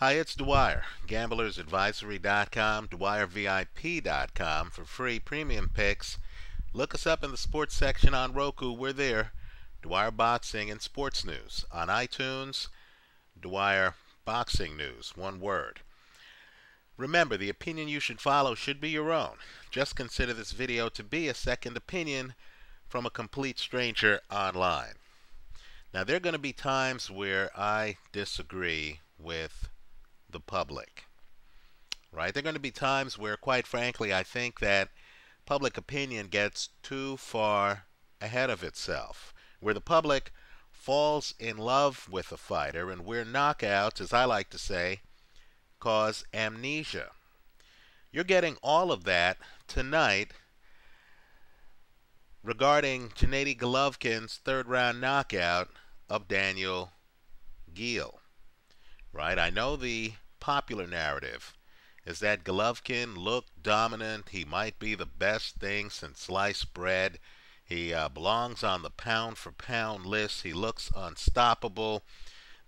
Hi, it's Dwyer. Gamblersadvisory.com, DwyerVIP.com for free premium picks. Look us up in the sports section on Roku. We're there. Dwyer Boxing and Sports News. On iTunes, Dwyer Boxing News, one word. Remember, the opinion you should follow should be your own. Just consider this video to be a second opinion from a complete stranger online. Now, there are going to be times where I disagree with the public, right? There are going to be times where, quite frankly, I think that public opinion gets too far ahead of itself, where the public falls in love with a fighter and where knockouts, as I like to say, cause amnesia. You're getting all of that tonight regarding Gennady Golovkin's third-round knockout of Daniel Geale. Right? I know the popular narrative is that Golovkin looked dominant. He might be the best thing since sliced bread. He belongs on the pound-for-pound list. He looks unstoppable.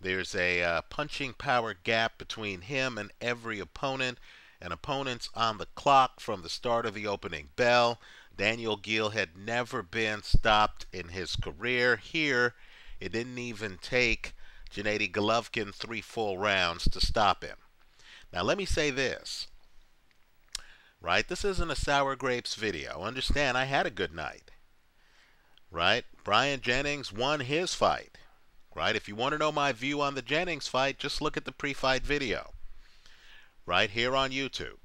There's a punching power gap between him and every opponent, and opponents on the clock from the start of the opening bell. Daniel Geale had never been stopped in his career. Here, it didn't even take Gennady Golovkin 3 full rounds to stop him. Now, let me say this, right? This isn't a sour grapes video. Understand, I had a good night, right? Bryant Jennings won his fight, right? If you want to know my view on the Jennings fight, just look at the pre-fight video, right here on YouTube.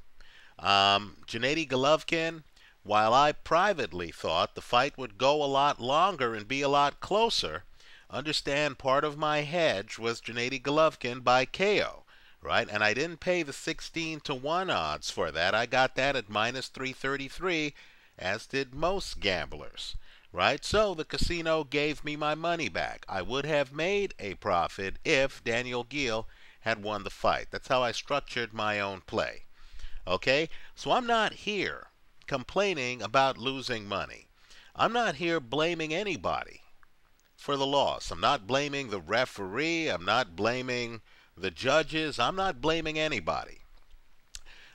Gennady Golovkin, while I privately thought the fight would go a lot longer and be a lot closer, understand part of my hedge was Gennady Golovkin by KO, right? And I didn't pay the 16-to-1 odds for that. I got that at -333, as did most gamblers, right? So the casino gave me my money back. I would have made a profit if Daniel Geale had won the fight. That's how I structured my own play, okay? So I'm not here complaining about losing money. I'm not here blaming anybody for the loss. I'm not blaming the referee. I'm not blaming the judges. I'm not blaming anybody.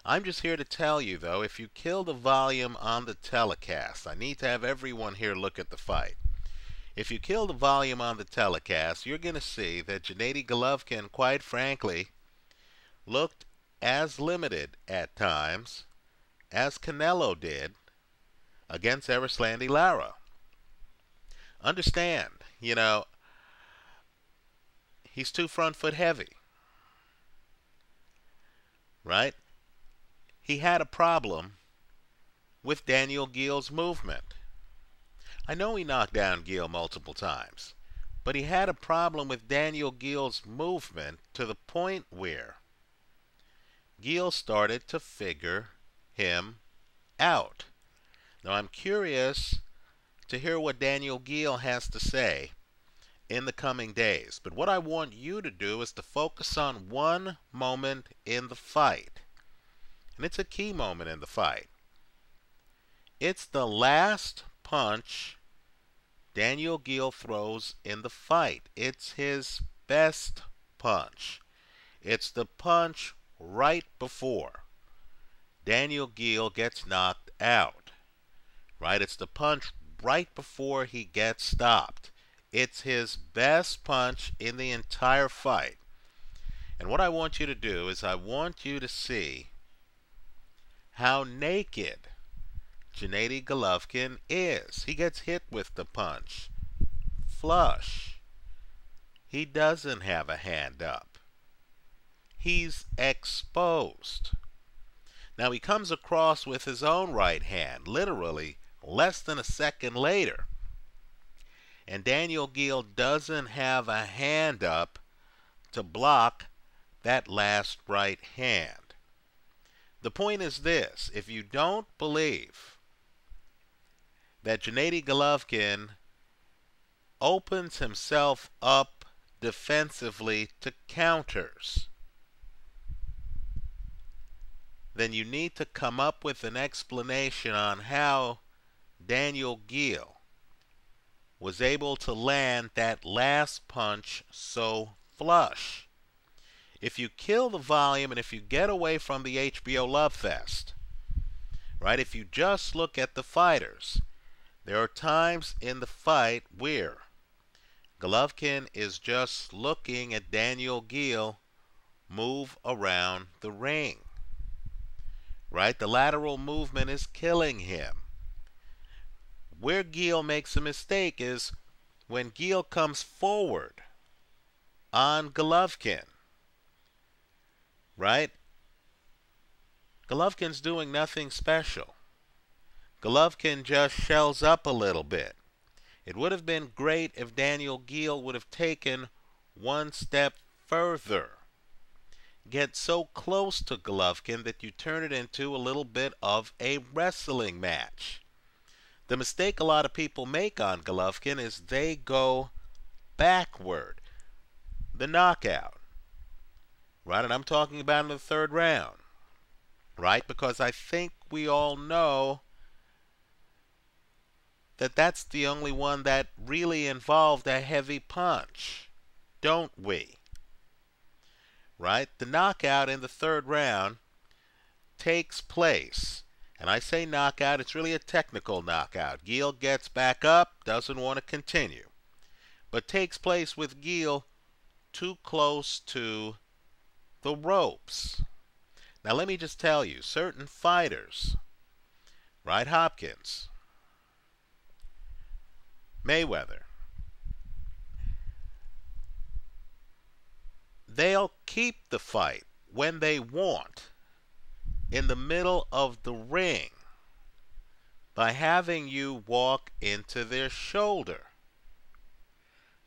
I'm just here to tell you, though, if you kill the volume on the telecast, I need to have everyone here look at the fight. If you kill the volume on the telecast, you're going to see that Gennady Golovkin, quite frankly, looked as limited at times as Canelo did against Erislandy Lara. Understand, you know, he's too front foot heavy, right? He had a problem with Daniel Geale's movement. I know he knocked down Geale multiple times, but he had a problem with Daniel Geale's movement to the point where Geale started to figure him out. Now, I'm curious to hear what Daniel Geale has to say in the coming days. But what I want you to do is to focus on one moment in the fight. And it's a key moment in the fight. It's the last punch Daniel Geale throws in the fight. It's his best punch. It's the punch right before Daniel Geale gets knocked out. Right? It's the punch right before he gets stopped. It's his best punch in the entire fight. And what I want you to do is I want you to see how naked Gennady Golovkin is. He gets hit with the punch. Flush. He doesn't have a hand up. He's exposed. Now, he comes across with his own right hand, literally, less than a second later, and Daniel Geale doesn't have a hand up to block that last right hand. The point is this: if you don't believe that Gennady Golovkin opens himself up defensively to counters, then you need to come up with an explanation on how Daniel Geale was able to land that last punch so flush. if you kill the volume and if you get away from the HBO love fest, right? If you just look at the fighters, there are times in the fight where Golovkin is just looking at Daniel Geale move around the ring, right? The lateral movement is killing him. Where Geale makes a mistake is when Geale comes forward on Golovkin, right? Golovkin's doing nothing special. Golovkin just shells up a little bit. It would have been great if Daniel Geale would have taken one step further, get so close to Golovkin that you turn it into a little bit of a wrestling match. The mistake a lot of people make on Golovkin is they go backward. The knockout, right? And I'm talking about in the third round, right? Because I think we all know that that's the only one that really involved a heavy punch, don't we? Right? The knockout in the third round takes place. And I say knockout, it's really a technical knockout. Geale gets back up, doesn't want to continue, but takes place with Geale too close to the ropes. Now let me just tell you, certain fighters, right? Hopkins, Mayweather, they'll keep the fight when they want in the middle of the ring by having you walk into their shoulder.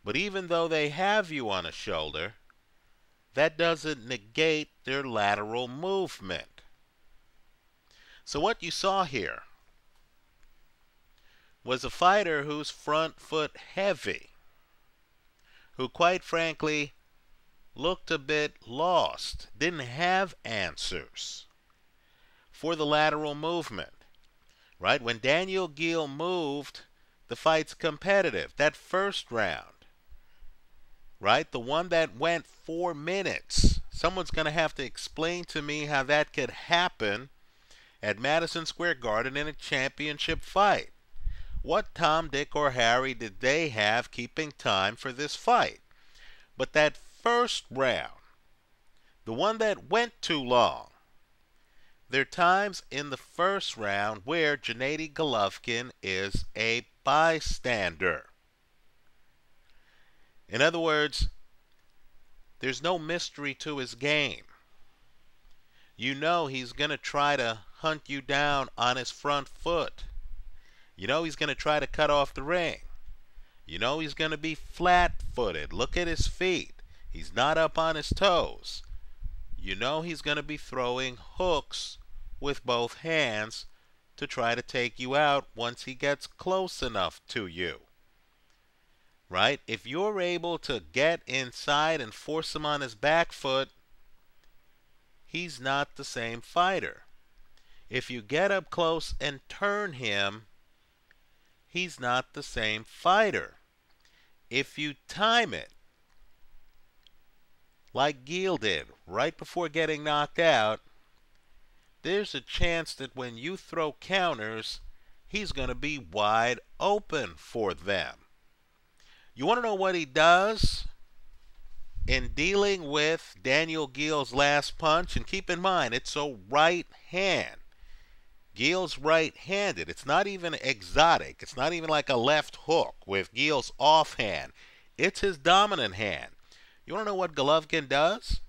But even though they have you on a shoulder, that doesn't negate their lateral movement. So what you saw here was a fighter who's front foot heavy, who quite frankly looked a bit lost, didn't have answers for the lateral movement, right? When Daniel Geale moved, the fight's competitive. That first round, right? The one that went 4 minutes. Someone's going to have to explain to me how that could happen at Madison Square Garden in a championship fight. What Tom, Dick, or Harry did they have keeping time for this fight? But that first round, the one that went too long, there are times in the first round where Gennady Golovkin is a bystander. In other words, there's no mystery to his game. You know he's going to try to hunt you down on his front foot. You know he's going to try to cut off the ring. You know he's going to be flat-footed. Look at his feet. He's not up on his toes. You know he's going to be throwing hooks with both hands to try to take you out once he gets close enough to you, right? If you're able to get inside and force him on his back foot, he's not the same fighter. If you get up close and turn him, he's not the same fighter. If you time it, like Geale did right before getting knocked out, there's a chance that when you throw counters, he's going to be wide open for them. You want to know what he does in dealing with Daniel Geale's last punch? And keep in mind, it's a right hand. Geale's right-handed. It's not even exotic. It's not even like a left hook with Geale's offhand. It's his dominant hand. You want to know what Golovkin does?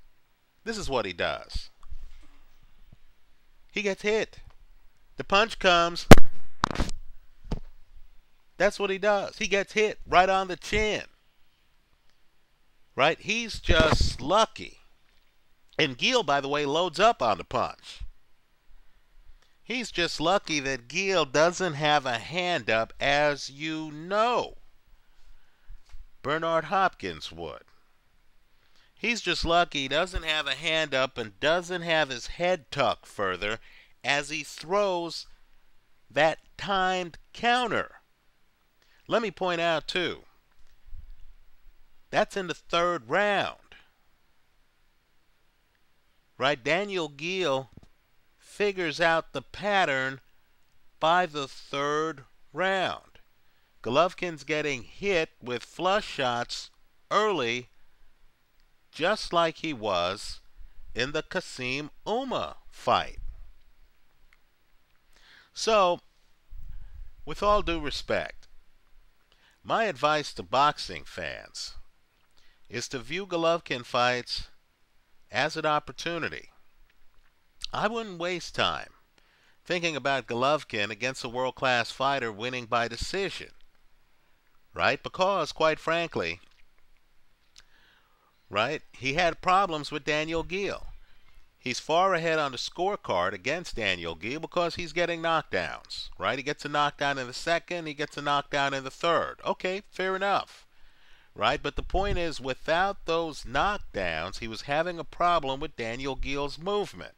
This is what he does. He gets hit. The punch comes. That's what he does. He gets hit right on the chin, right? He's just lucky. And Geale, by the way, loads up on the punch. He's just lucky that Geale doesn't have a hand up, as you know Bernard Hopkins would. He's just lucky he doesn't have a hand up and doesn't have his head tucked further as he throws that timed counter. Let me point out, too, that's in the third round. right? Daniel Geale figures out the pattern by the third round. Golovkin's getting hit with flush shots early, just like he was in the Kasim Ouma fight. So, with all due respect, my advice to boxing fans is to view Golovkin fights as an opportunity. I wouldn't waste time thinking about Golovkin against a world-class fighter winning by decision, right? Because, quite frankly, right, he had problems with Daniel Geale. He's far ahead on the scorecard against Daniel Geale because he's getting knockdowns, right? He gets a knockdown in the second, he gets a knockdown in the third. Okay, fair enough, right? But the point is, without those knockdowns, he was having a problem with Daniel Geale's movement.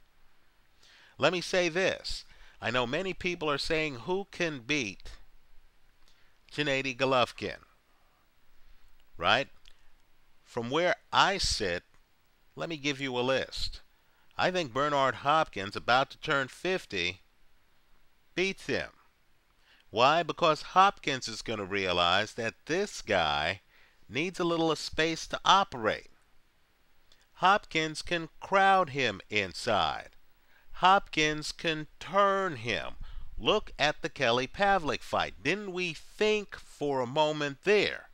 Let me say this. I know many people are saying, who can beat Gennady Golovkin, right? From where I sit, let me give you a list. I think Bernard Hopkins, about to turn 50, beats him. Why? Because Hopkins is going to realize that this guy needs a little space to operate. Hopkins can crowd him inside. Hopkins can turn him. Look at the Kelly Pavlik fight. Didn't we think for a moment there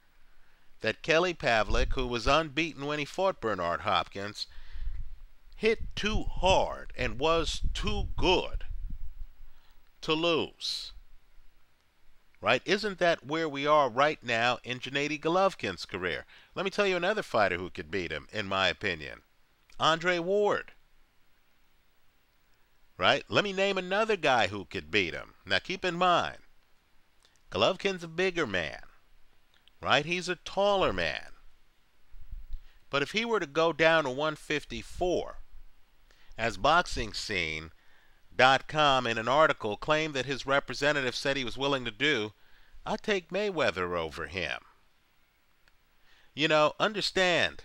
that Kelly Pavlik, who was unbeaten when he fought Bernard Hopkins, hit too hard and was too good to lose, right? Isn't that where we are right now in Gennady Golovkin's career? Let me tell you another fighter who could beat him, in my opinion. Andre Ward, right? Let me name another guy who could beat him. Now keep in mind, Golovkin's a bigger man, right? He's a taller man. But if he were to go down to 154, as BoxingScene.com in an article claimed that his representative said he was willing to do, I'd take Mayweather over him. You know, understand,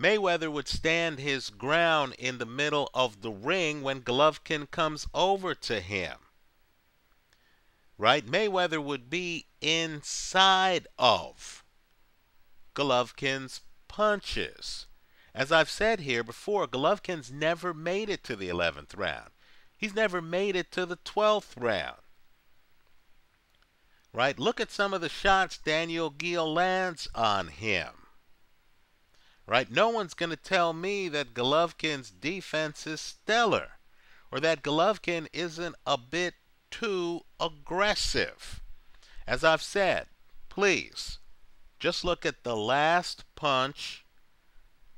Mayweather would stand his ground in the middle of the ring when Golovkin comes over to him, right? Mayweather would be inside of Golovkin's punches. As I've said here before, Golovkin's never made it to the 11th round. He's never made it to the 12th round, right? Look at some of the shots Daniel Geale lands on him, right? No one's going to tell me that Golovkin's defense is stellar or that Golovkin isn't a bit too aggressive. As I've said, please, just look at the last punch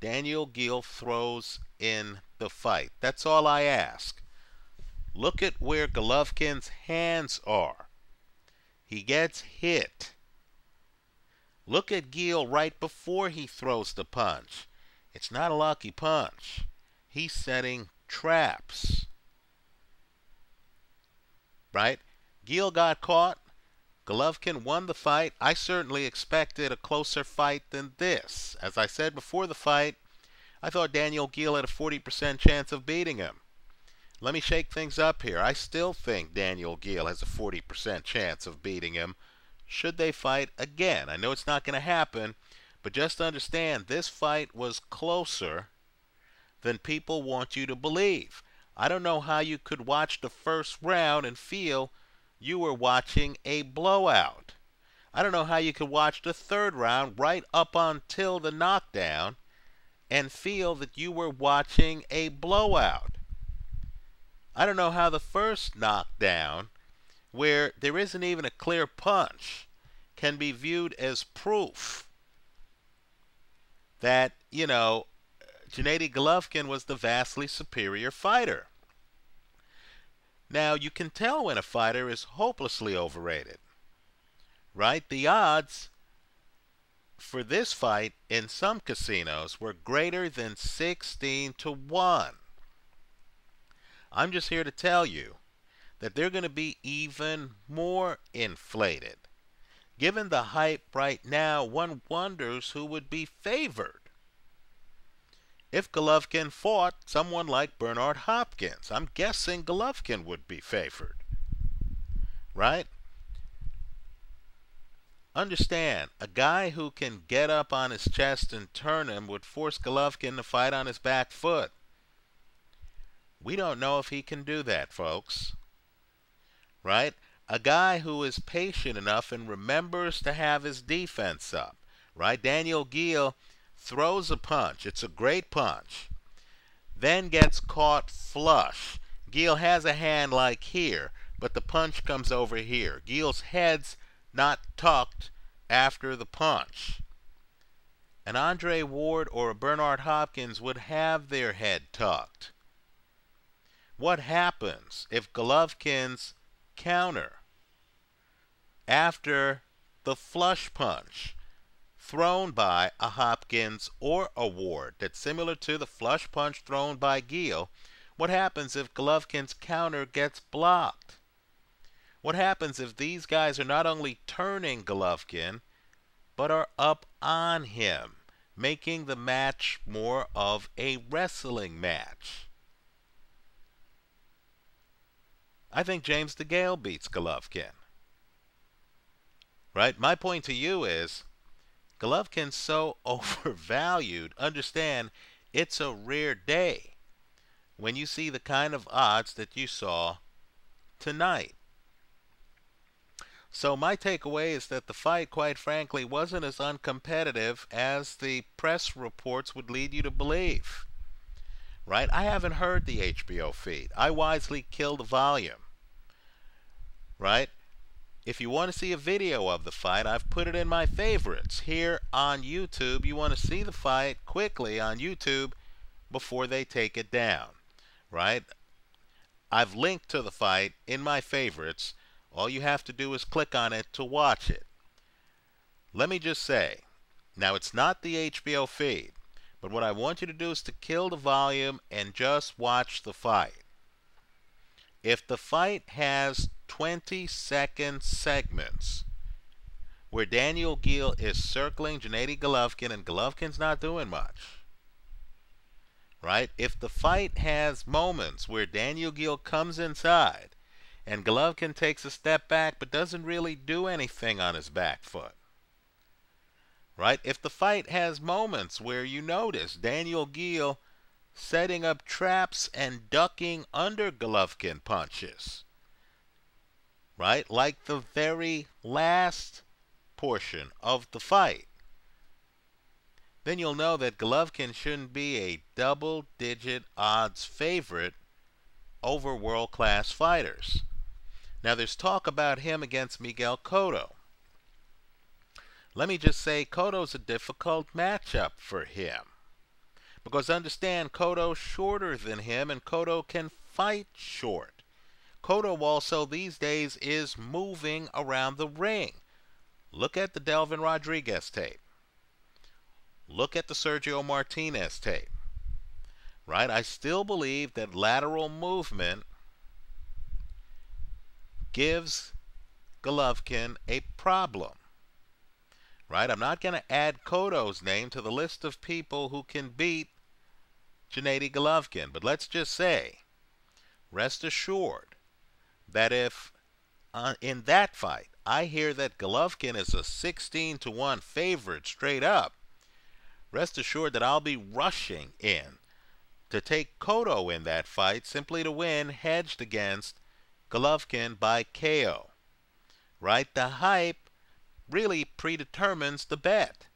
Daniel Geale throws in the fight. That's all I ask. Look at where Golovkin's hands are. He gets hit. Look at Geale right before he throws the punch. It's not a lucky punch. He's setting traps, right? Geale got caught. Golovkin won the fight. I certainly expected a closer fight than this. As I said before the fight, I thought Daniel Geale had a 40% chance of beating him. Let me shake things up here. I still think Daniel Geale has a 40% chance of beating him should they fight again. I know it's not going to happen, but just understand this fight was closer than people want you to believe. I don't know how you could watch the first round and feel you were watching a blowout. I don't know how you could watch the third round right up until the knockdown and feel that you were watching a blowout. I don't know how the first knockdown, where there isn't even a clear punch, can be viewed as proof that, you know, Gennady Golovkin was the vastly superior fighter. Now, you can tell when a fighter is hopelessly overrated, right? The odds for this fight in some casinos were greater than 16-1. I'm just here to tell you that they're going to be even more inflated. Given the hype right now, one wonders who would be favored if Golovkin fought someone like Bernard Hopkins. I'm guessing Golovkin would be favored, right? Understand, a guy who can get up on his chest and turn him would force Golovkin to fight on his back foot. We don't know if he can do that, folks, right? A guy who is patient enough and remembers to have his defense up, right? Daniel Geale throws a punch. It's a great punch. Then gets caught flush. Geale has a hand like here, but the punch comes over here. Geale's head's not tucked after the punch. An Andre Ward or a Bernard Hopkins would have their head tucked. What happens if Golovkin's counter after the flush punch thrown by a Hopkins or a Ward that's similar to the flush punch thrown by Geale? What happens if Golovkin's counter gets blocked? What happens if these guys are not only turning Golovkin, but are up on him, making the match more of a wrestling match? I think James DeGale beats Golovkin. Right? My point to you is, Golovkin's so overvalued. Understand, it's a rare day when you see the kind of odds that you saw tonight. So my takeaway is that the fight, quite frankly, wasn't as uncompetitive as the press reports would lead you to believe. Right? I haven't heard the HBO feed. I wisely killed the volume. Right? If you want to see a video of the fight, I've put it in my favorites here on YouTube. You want to see the fight quickly on YouTube before they take it down. Right? I've linked to the fight in my favorites. All you have to do is click on it to watch it. Let me just say, now it's not the HBO feed, but what I want you to do is to kill the volume and just watch the fight. If the fight has 20-second segments where Daniel Geale is circling Gennady Golovkin and Golovkin's not doing much, right? If the fight has moments where Daniel Geale comes inside and Golovkin takes a step back but doesn't really do anything on his back foot, right? If the fight has moments where you notice Daniel Geale setting up traps and ducking under Golovkin punches, right? Like the very last portion of the fight, then you'll know that Golovkin shouldn't be a double-digit odds favorite over world-class fighters. Now, there's talk about him against Miguel Cotto. Let me just say, Cotto's a difficult matchup for him. Because understand, Cotto's shorter than him, and Cotto can fight short. Cotto also, these days, is moving around the ring. Look at the Delvin Rodriguez tape. Look at the Sergio Martinez tape. Right? I still believe that lateral movement gives Golovkin a problem, right? I'm not going to add Cotto's name to the list of people who can beat Gennady Golovkin, but let's just say, rest assured, that if in that fight I hear that Golovkin is a 16-to-1 favorite straight up, rest assured that I'll be rushing in to take Cotto in that fight simply to win, hedged against Golovkin by KO, right? The hype really predetermines the bet.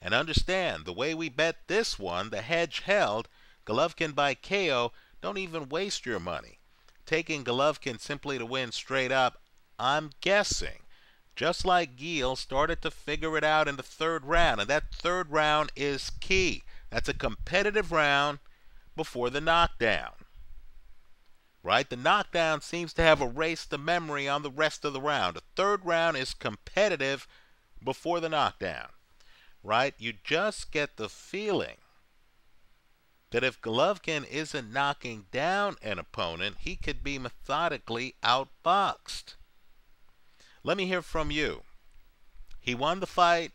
And understand, the way we bet this one, the hedge held, Golovkin by KO, don't even waste your money. Taking Golovkin simply to win straight up, I'm guessing, just like Geale started to figure it out in the third round, and that third round is key. That's a competitive round before the knockdown. Right? The knockdown seems to have erased the memory on the rest of the round. The third round is competitive before the knockdown. Right? You just get the feeling that if Golovkin isn't knocking down an opponent, he could be methodically outboxed. Let me hear from you. He won the fight.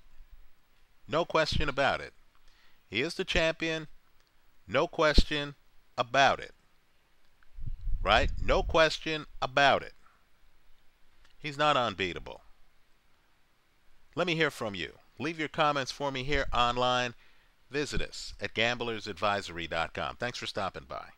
No question about it. He is the champion. No question about it. Right? No question about it. He's not unbeatable. Let me hear from you. Leave your comments for me here online. Visit us at gamblersadvisory.com. Thanks for stopping by.